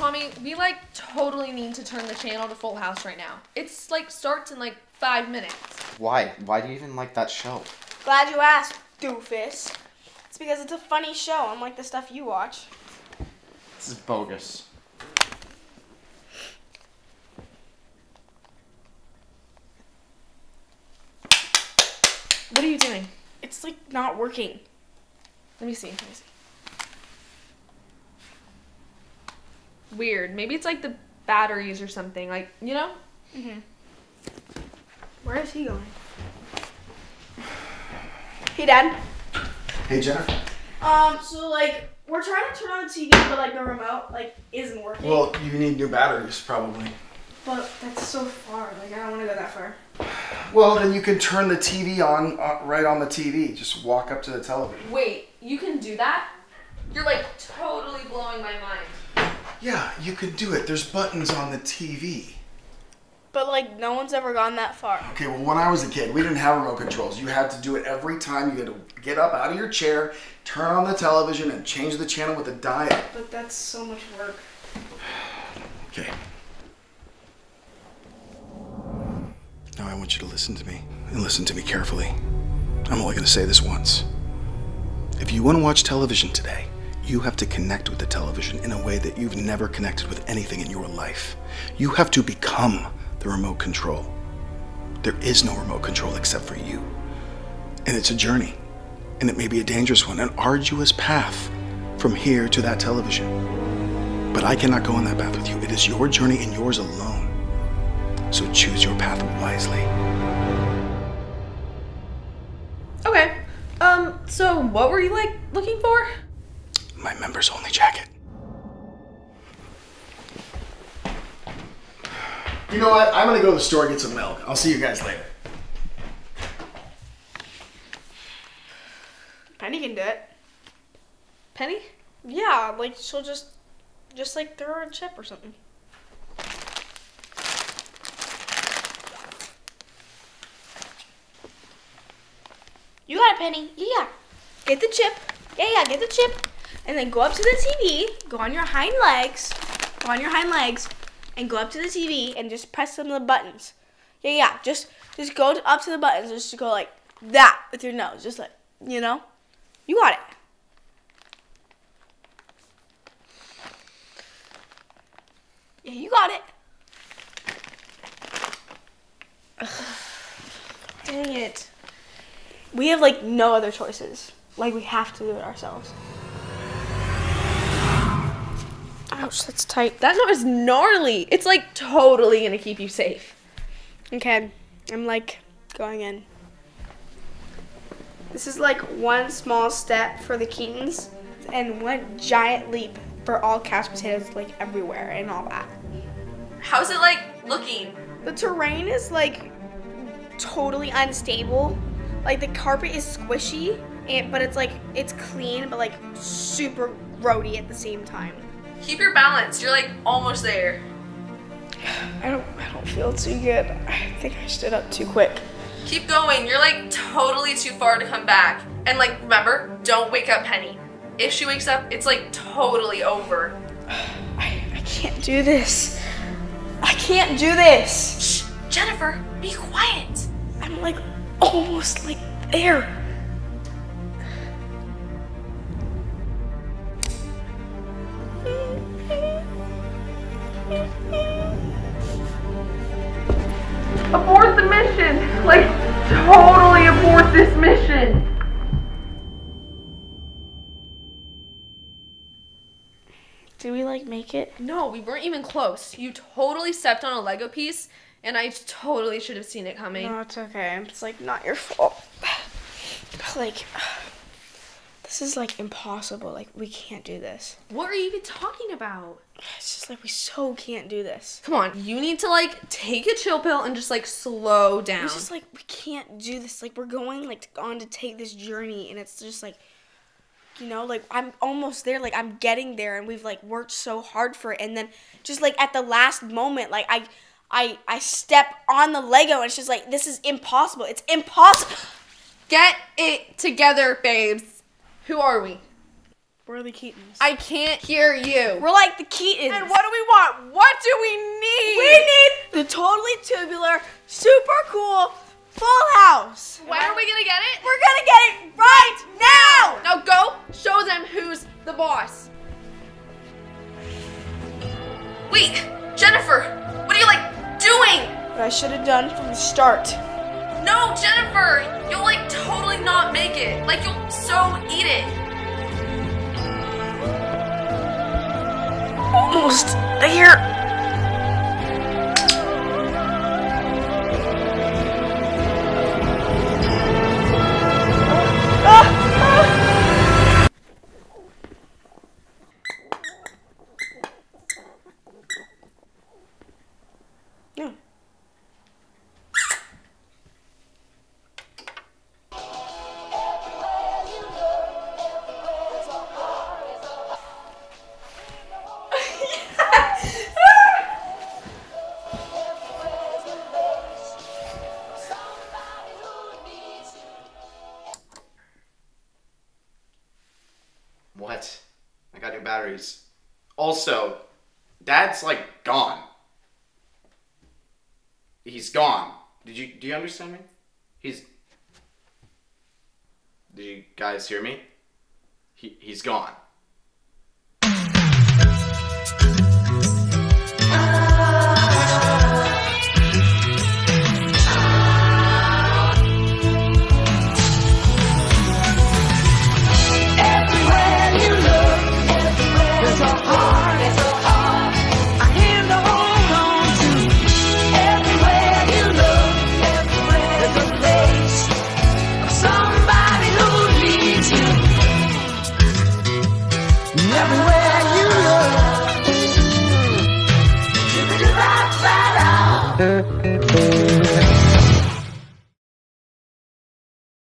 Tommy, we like totally need to turn the channel to Full House right now. It's like starts in like 5 minutes. Why? Why do you even like that show? Glad you asked, doofus. It's because it's a funny show, unlike the stuff you watch. This is bogus. What are you doing? It's like not working. Let me see. Weird. Maybe it's like the batteries or something, like, you know? Mm-hmm. Where is he going? Hey, Dad. Hey, Jennifer. So like, we're trying to turn on the TV, but like the remote like isn't working. Well, you need new batteries probably. But that's so far, like I don't want to go that far. Well, then you can turn the TV on, right on the TV. Just walk up to the television. Wait, you can do that? You're like totally blowing my mind. Yeah, you could do it. There's buttons on the TV. But like, no one's ever gone that far. Okay, well, when I was a kid, we didn't have remote controls. You had to do it every time. You had to get up out of your chair, turn on the television, and change the channel with a dial. But that's so much work. Okay. Now I want you to listen to me, and listen to me carefully. I'm only gonna say this once. If you wanna watch television today, you have to connect with the television in a way that you've never connected with anything in your life. You have to become the remote control. There is no remote control except for you. And it's a journey, and it may be a dangerous one, an arduous path from here to that television. But I cannot go on that path with you. It is your journey and yours alone. So choose your path wisely. Okay, so what were you like looking for? My members only jacket. You know what? I'm gonna go to the store and get some milk. I'll see you guys later. Penny can do it. Penny? Yeah, like she'll just like throw her a chip or something. You got it, Penny. Yeah. Get the chip. Yeah, get the chip. And then go up to the TV, go on your hind legs, and go up to the TV and just press some of the buttons. Yeah, just go up to the buttons, just go like that with your nose, just like, you know? You got it. Yeah, you got it. Ugh. Dang it. We have like no other choices. Like we have to do it ourselves. Ouch, that's tight. That knot is gnarly. It's like totally gonna keep you safe. Okay, I'm like going in. This is like one small step for the Keatons and one giant leap for all Couch Potatoes, like everywhere and all that. How's it like looking? The terrain is like totally unstable. Like the carpet is squishy, but it's like, it's clean, but like super roady at the same time. Keep your balance. You're like almost there. I don't feel too good. I think I stood up too quick. Keep going. You're like totally too far to come back. And like, remember, don't wake up Penny. If she wakes up, it's like totally over. I can't do this. I can't do this. Shh, Jennifer, be quiet. I'm like almost like there. Abort the mission! Like, totally abort this mission! Did we, like, make it? No, we weren't even close. You totally stepped on a Lego piece, and I totally should have seen it coming. No, it's okay. It's, like, not your fault. Like, this is, like, impossible. Like, we can't do this. What are you even talking about? It's just like, we so can't do this. Come on, you need to like take a chill pill and just like slow down. It's just like, we can't do this. Like we're going like on to take this journey and it's just like, you know, like I'm almost there, like I'm getting there and we've like worked so hard for it. And then just like at the last moment, like I step on the Lego and it's just like, this is impossible. It's impossible. Get it together, babes. Who are we? We're the Keatons. I can't hear you. We're like the Keatons. And what do we want? What do we need? We need the totally tubular, super cool full house. When are we gonna get it? We're gonna get it right now. Now go show them who's the boss. Wait, Jennifer, what are you doing? What I should have done from the start. No, Jennifer, you'll totally not make it. You'll so eat it. Almost there. Yeah. What? I got new batteries. Also, Dad's gone. He's gone. Do you understand me? Do you guys hear me? He's gone.